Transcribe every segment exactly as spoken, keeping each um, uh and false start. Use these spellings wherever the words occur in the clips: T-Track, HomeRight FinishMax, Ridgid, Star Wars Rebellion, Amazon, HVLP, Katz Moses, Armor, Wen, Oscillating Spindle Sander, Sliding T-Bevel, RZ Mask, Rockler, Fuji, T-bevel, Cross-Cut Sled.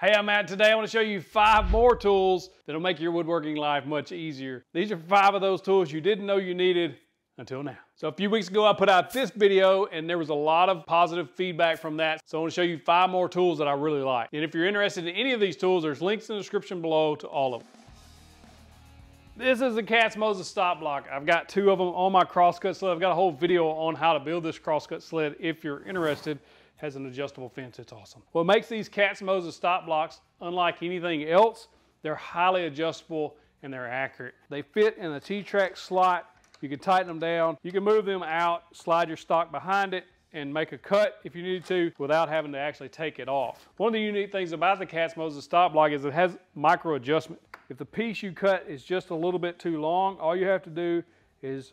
Hey, I'm Matt. Today I want to show you five more tools that'll make your woodworking life much easier. These are five of those tools you didn't know you needed until now. So a few weeks ago I put out this video and there was a lot of positive feedback from that. So I want to show you five more tools that I really like. And if you're interested in any of these tools, there's links in the description below to all of them. This is the Katz Moses stop block. I've got two of them on my crosscut sled. I've got a whole video on how to build this crosscut sled if you're interested. Has an adjustable fence, it's awesome. What makes these Katz Moses stop blocks unlike anything else, they're highly adjustable and they're accurate. They fit in a T-Track slot. You can tighten them down, you can move them out, slide your stock behind it, and make a cut if you need to without having to actually take it off. One of the unique things about the Katz Moses stop block is it has micro adjustment. If the piece you cut is just a little bit too long, all you have to do is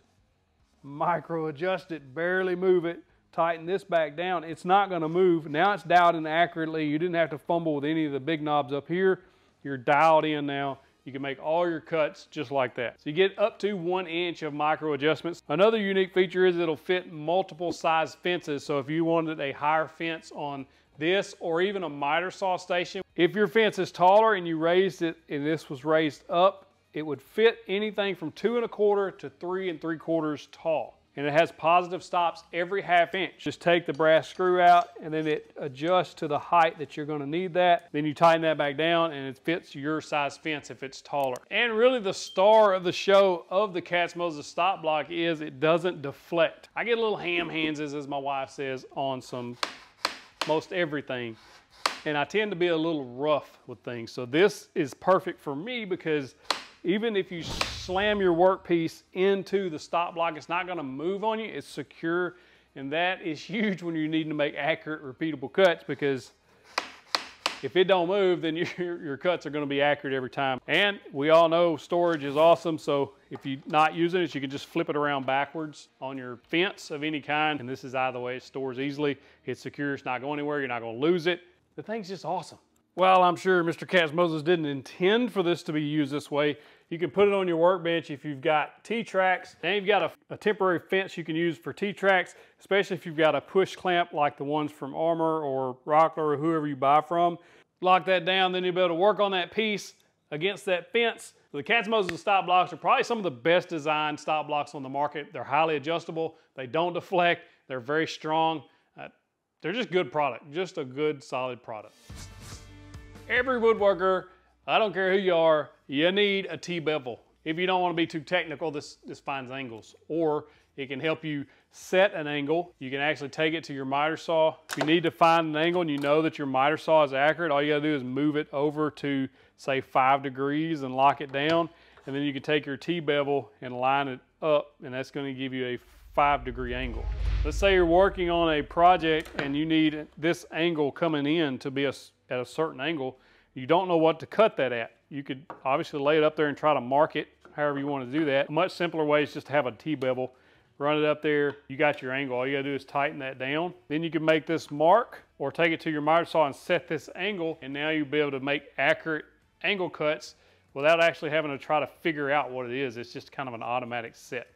micro adjust it, barely move it, tighten this back down. It's not gonna move. Now it's dialed in accurately. You didn't have to fumble with any of the big knobs up here. You're dialed in now. You can make all your cuts just like that. So you get up to one inch of micro adjustments. Another unique feature is it'll fit multiple size fences. So if you wanted a higher fence on this or even a miter saw station, if your fence is taller and you raised it and this was raised up, it would fit anything from two and a quarter to three and three quarters tall. And it has positive stops every half inch. Just take the brass screw out and then it adjusts to the height that you're gonna need that. Then you tighten that back down and it fits your size fence if it's taller. And really the star of the show of the Katz Moses stop block is it doesn't deflect. I get a little ham hands, as my wife says, on some most everything. And I tend to be a little rough with things. So this is perfect for me because even if you slam your workpiece into the stop block, it's not gonna move on you, it's secure, and that is huge when you're needing to make accurate, repeatable cuts, because if it don't move, then your, your cuts are gonna be accurate every time. And we all know storage is awesome, so if you're not using it, you can just flip it around backwards on your fence of any kind, and this is out of the way, it stores easily, it's secure, it's not going anywhere, you're not gonna lose it. The thing's just awesome. Well, I'm sure Mister Katz Moses didn't intend for this to be used this way. You can put it on your workbench if you've got T-tracks. Now you've got a, a temporary fence you can use for T-tracks, especially if you've got a push clamp like the ones from Armor or Rockler or whoever you buy from. Lock that down, then you'll be able to work on that piece against that fence. The Katz Moses stop blocks are probably some of the best designed stop blocks on the market. They're highly adjustable, they don't deflect, they're very strong. Uh, they're just good product, just a good solid product. Every woodworker, I don't care who you are, you need a T-bevel. If you don't want to be too technical, this, this finds angles. Or it can help you set an angle. You can actually take it to your miter saw. If you need to find an angle and you know that your miter saw is accurate, all you gotta do is move it over to, say, five degrees and lock it down. And then you can take your T-bevel and line it up, and that's gonna give you a five degree angle. Let's say you're working on a project and you need this angle coming in to be a at a certain angle, you don't know what to cut that at. You could obviously lay it up there and try to mark it however you want to do that. A much simpler way is just to have a T-bevel, run it up there, you got your angle. All you gotta do is tighten that down. Then you can make this mark or take it to your miter saw and set this angle, and now you'll be able to make accurate angle cuts without actually having to try to figure out what it is. It's just kind of an automatic set.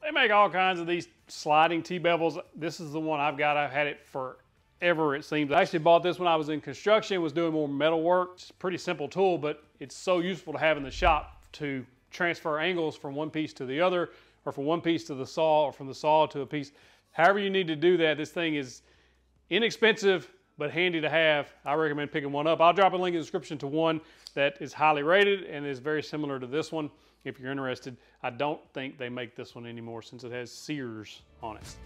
They make all kinds of these sliding T-bevels. This is the one I've got. I've had it for ever, it seems. I actually bought this when I was in construction, was doing more metal work. It's a pretty simple tool, but it's so useful to have in the shop to transfer angles from one piece to the other, or from one piece to the saw, or from the saw to a piece. However you need to do that, this thing is inexpensive, but handy to have. I recommend picking one up. I'll drop a link in the description to one that is highly rated and is very similar to this one if you're interested. I don't think they make this one anymore since it has Sears on it.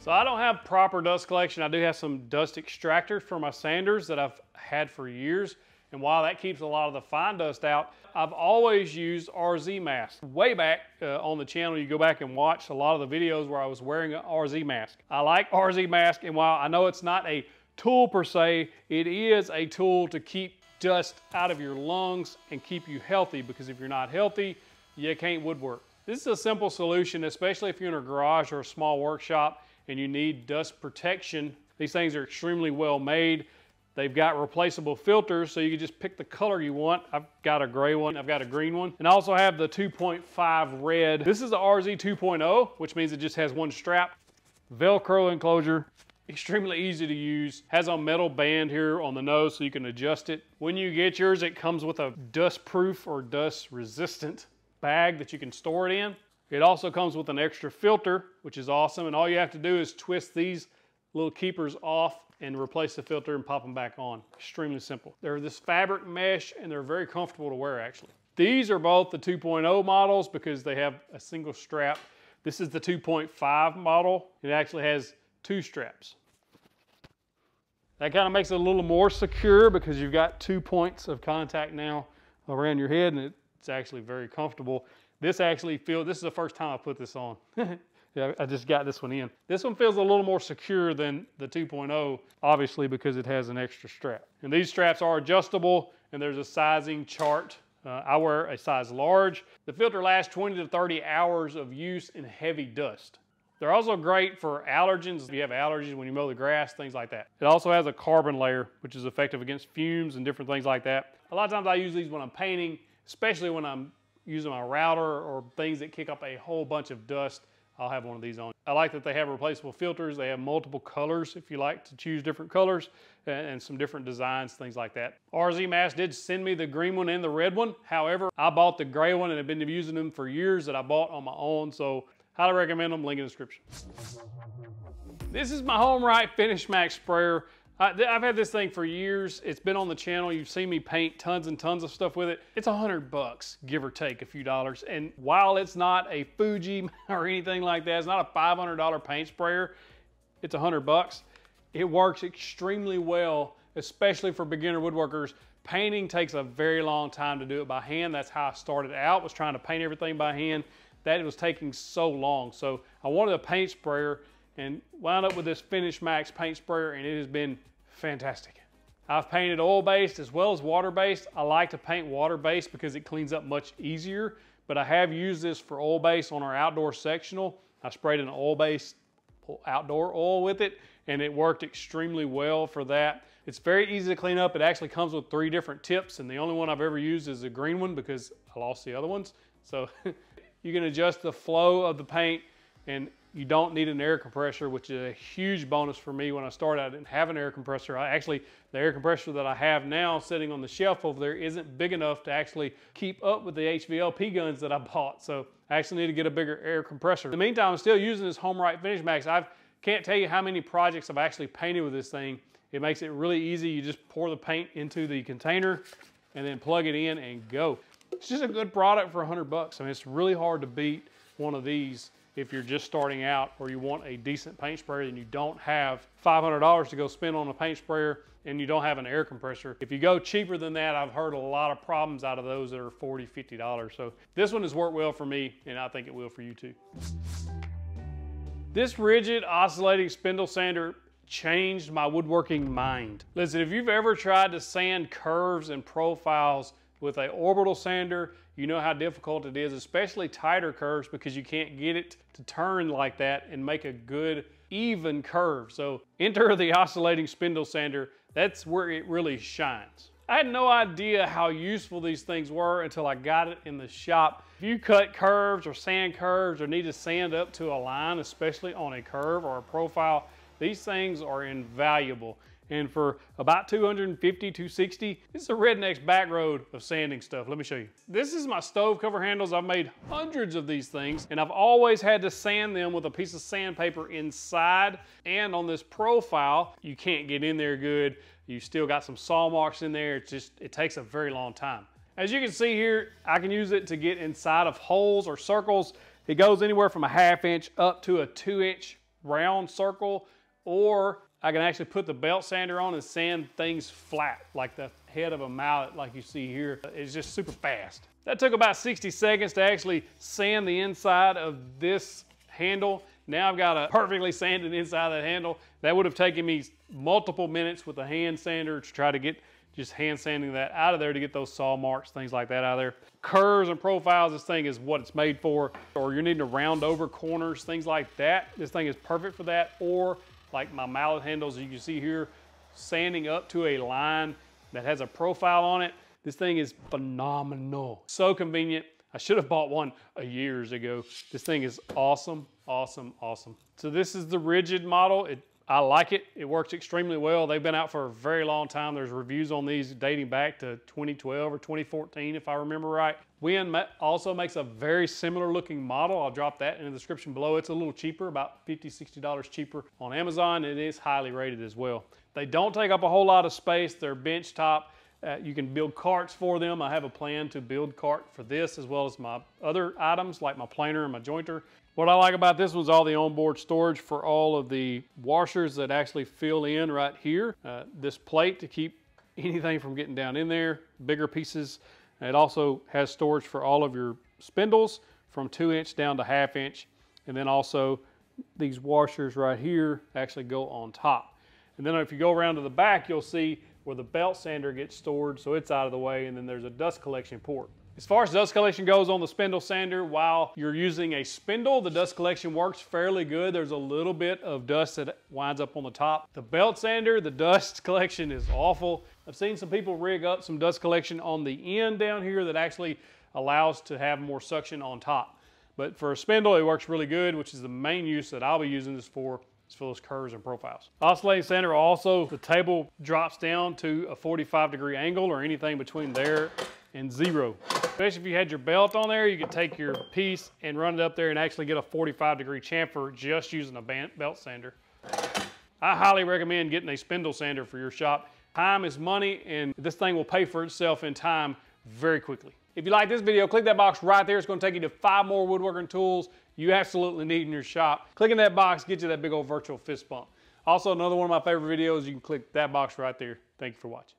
So I don't have proper dust collection. I do have some dust extractors for my sanders that I've had for years. And while that keeps a lot of the fine dust out, I've always used R Z Mask. Way back uh, on the channel, you go back and watch a lot of the videos where I was wearing an R Z Mask. I like R Z Mask, and while I know it's not a tool per se, it is a tool to keep dust out of your lungs and keep you healthy, because if you're not healthy, you can't woodwork. This is a simple solution, especially if you're in a garage or a small workshop and you need dust protection. These things are extremely well made. They've got replaceable filters, so you can just pick the color you want. I've got a gray one, I've got a green one, and I also have the two point five red. This is the R Z two point oh, which means it just has one strap, Velcro enclosure, extremely easy to use. Has a metal band here on the nose so you can adjust it. When you get yours, it comes with a dust-proof or dust-resistant bag that you can store it in. It also comes with an extra filter, which is awesome, and all you have to do is twist these little keepers off and replace the filter and pop them back on. Extremely simple. They're this fabric mesh, and they're very comfortable to wear, actually. These are both the two point oh models because they have a single strap. This is the two point five model. It actually has two straps. That kind of makes it a little more secure because you've got two points of contact now around your head, and it's actually very comfortable. This actually feels, this is the first time I put this on. Yeah, I just got this one in. This one feels a little more secure than the two point oh, obviously, because it has an extra strap. And these straps are adjustable, and there's a sizing chart. Uh, I wear a size large. The filter lasts twenty to thirty hours of use in heavy dust. They're also great for allergens, if you have allergies when you mow the grass, things like that. It also has a carbon layer, which is effective against fumes and different things like that. A lot of times I use these when I'm painting, especially when I'm using my router or things that kick up a whole bunch of dust. I'll have one of these on. I like that they have replaceable filters. They have multiple colors if you like to choose different colors and some different designs, things like that. R Z Mask did send me the green one and the red one. However, I bought the gray one and have been using them for years that I bought on my own. So highly recommend them, link in the description. This is my HomeRight FinishMax sprayer. I, I've had this thing for years. It's been on the channel. You've seen me paint tons and tons of stuff with it. It's a hundred bucks, give or take a few dollars. And while it's not a Fuji or anything like that, it's not a five hundred dollar paint sprayer. It's a hundred bucks. It works extremely well, especially for beginner woodworkers. Painting takes a very long time to do it by hand. That's how I started out, was trying to paint everything by hand. That was taking so long. So I wanted a paint sprayer and wound up with this FinishMax paint sprayer, and it has been fantastic. I've painted oil-based as well as water-based. I like to paint water-based because it cleans up much easier, but I have used this for oil-based on our outdoor sectional. I sprayed an oil-based outdoor oil with it, and it worked extremely well for that. It's very easy to clean up. It actually comes with three different tips, and the only one I've ever used is the green one because I lost the other ones. So you can adjust the flow of the paint, and you don't need an air compressor, which is a huge bonus for me. When I started, I didn't have an air compressor. I actually, the air compressor that I have now sitting on the shelf over there isn't big enough to actually keep up with the H V L P guns that I bought. So I actually need to get a bigger air compressor. In the meantime, I'm still using this HomeRight FinishMax. I can't tell you how many projects I've actually painted with this thing. It makes it really easy. You just pour the paint into the container and then plug it in and go. It's just a good product for a hundred bucks. I mean, it's really hard to beat one of these. If you're just starting out or you want a decent paint sprayer and you don't have five hundred dollars to go spend on a paint sprayer and you don't have an air compressor. If you go cheaper than that, I've heard a lot of problems out of those that are forty, fifty dollars. So this one has worked well for me, and I think it will for you too. This Ridgid oscillating spindle sander changed my woodworking mind. Listen, if you've ever tried to sand curves and profiles with an orbital sander, you know how difficult it is, especially tighter curves, because you can't get it to turn like that and make a good even curve. So enter the oscillating spindle sander. That's where it really shines. I had no idea how useful these things were until I got it in the shop. If you cut curves or sand curves or need to sand up to a line, especially on a curve or a profile, these things are invaluable. And for about two hundred fifty, two hundred sixty, it's a redneck's back road of sanding stuff. Let me show you. This is my stove cover handles. I've made hundreds of these things, and I've always had to sand them with a piece of sandpaper inside and on this profile. You can't get in there good. You still got some saw marks in there. It's just, it takes a very long time. As you can see here, I can use it to get inside of holes or circles. It goes anywhere from a half inch up to a two inch round circle, or I can actually put the belt sander on and sand things flat, like the head of a mallet, like you see here. It's just super fast. That took about sixty seconds to actually sand the inside of this handle. Now I've got a perfectly sanded inside of that handle. That would have taken me multiple minutes with a hand sander to try to get just hand sanding that out of there to get those saw marks, things like that out of there. Curves and profiles, this thing is what it's made for. Or you're needing to round over corners, things like that. This thing is perfect for that. Or like my mallet handles, you can see here, sanding up to a line that has a profile on it. This thing is phenomenal. So convenient. I should have bought one years ago. This thing is awesome, awesome, awesome. So this is the Ridgid model. It I like it. It works extremely well. They've been out for a very long time. There's reviews on these dating back to twenty twelve or twenty fourteen, if I remember right. Wen also makes a very similar looking model. I'll drop that in the description below. It's a little cheaper, about fifty, sixty dollars cheaper on Amazon, and it's highly rated as well. They don't take up a whole lot of space. They're bench top. Uh, you can build carts for them. I have a plan to build cart for this, as well as my other items like my planer and my jointer. What I like about this was all the onboard storage for all of the washers that actually fill in right here. Uh, this plate to keep anything from getting down in there, bigger pieces. It also has storage for all of your spindles from two inch down to half inch. And then also these washers right here actually go on top. And then if you go around to the back, you'll see where the belt sander gets stored, so it's out of the way, and then there's a dust collection port. As far as dust collection goes on the spindle sander, while you're using a spindle, the dust collection works fairly good. There's a little bit of dust that winds up on the top. The belt sander, the dust collection is awful. I've seen some people rig up some dust collection on the end down here that actually allows to have more suction on top. But for a spindle, it works really good, which is the main use that I'll be using this for. It's for those curves and profiles. Oscillating sander also, the table drops down to a forty-five degree angle or anything between there and zero. Especially if you had your belt on there, you could take your piece and run it up there and actually get a forty-five degree chamfer just using a belt sander. I highly recommend getting a spindle sander for your shop. Time is money, and this thing will pay for itself in time very quickly. If you like this video, click that box right there. It's gonna take you to five more woodworking tools you absolutely need in your shop. Clicking that box gets you that big old virtual fist bump. Also, another one of my favorite videos, you can click that box right there. Thank you for watching.